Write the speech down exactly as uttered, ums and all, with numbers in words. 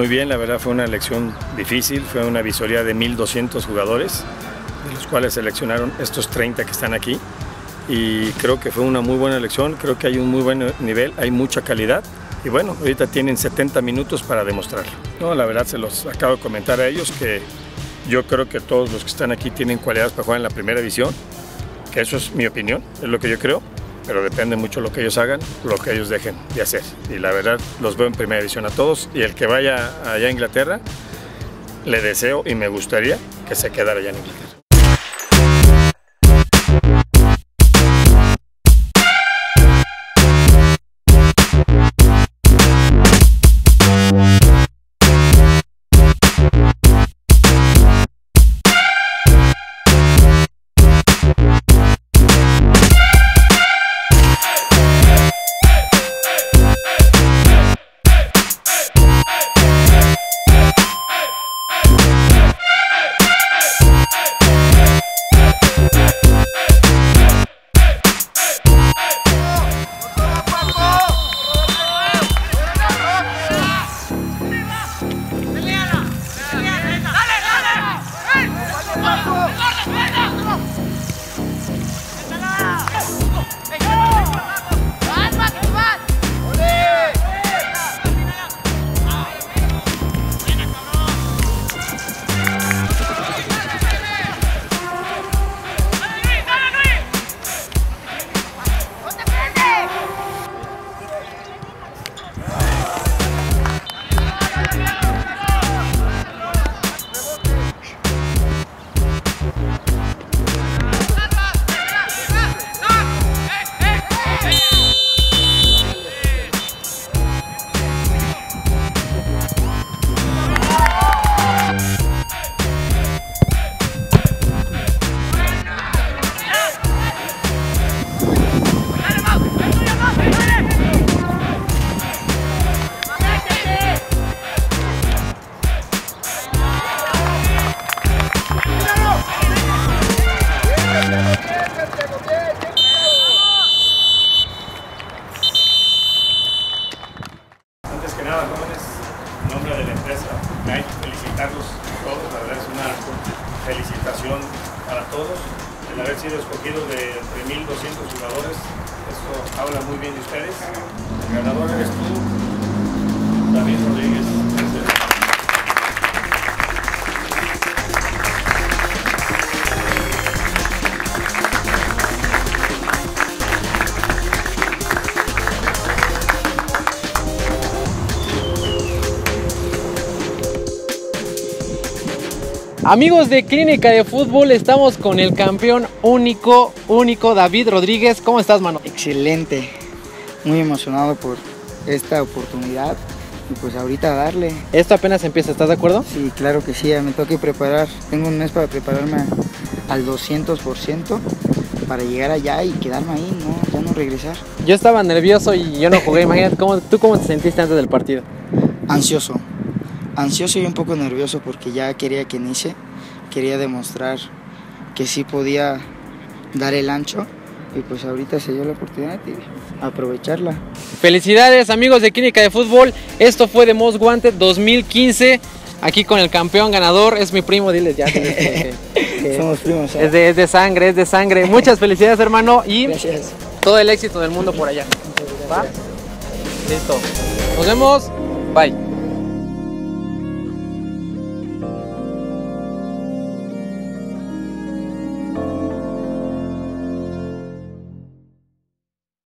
Muy bien, la verdad fue una elección difícil, fue una visoría de mil doscientos jugadores, de los cuales seleccionaron estos treinta que están aquí, y creo que fue una muy buena elección, creo que hay un muy buen nivel, hay mucha calidad, y bueno, ahorita tienen setenta minutos para demostrarlo. No, la verdad se los acabo de comentar a ellos que yo creo que todos los que están aquí tienen cualidades para jugar en la primera división, que eso es mi opinión, es lo que yo creo, pero depende mucho lo que ellos hagan, lo que ellos dejen de hacer. Y la verdad, los veo en primera división a todos, y el que vaya allá a Inglaterra, le deseo y me gustaría que se quedara allá en Inglaterra. Felicitación para todos, el haber sido escogidos de entre mil doscientos jugadores, esto habla muy bien de ustedes. El ganador eres tú, David Rodríguez. Amigos de Clínica de Fútbol, estamos con el campeón único, único David Rodríguez. ¿Cómo estás, mano? Excelente, muy emocionado por esta oportunidad y pues ahorita darle. Esto apenas empieza, ¿estás de acuerdo? Sí, claro que sí, me tengo que preparar. Tengo un mes para prepararme al doscientos por ciento para llegar allá y quedarme ahí, no, ya no regresar. Yo estaba nervioso y yo no jugué, imagínate, ¿cómo, ¿tú cómo te sentiste antes del partido? Ansioso. Ansioso y un poco nervioso porque ya quería que inicie, quería demostrar que sí podía dar el ancho y pues ahorita se dio la oportunidad y aprovecharla. Felicidades amigos de Clínica de Fútbol, esto fue The Most Wanted dos mil quince, aquí con el campeón ganador, es mi primo, diles ya. Que, que somos primos. ¿Eh? Es, de, es de sangre, es de sangre. Muchas felicidades hermano y gracias. Todo el éxito del mundo por allá. ¿Va? Listo, nos vemos, bye.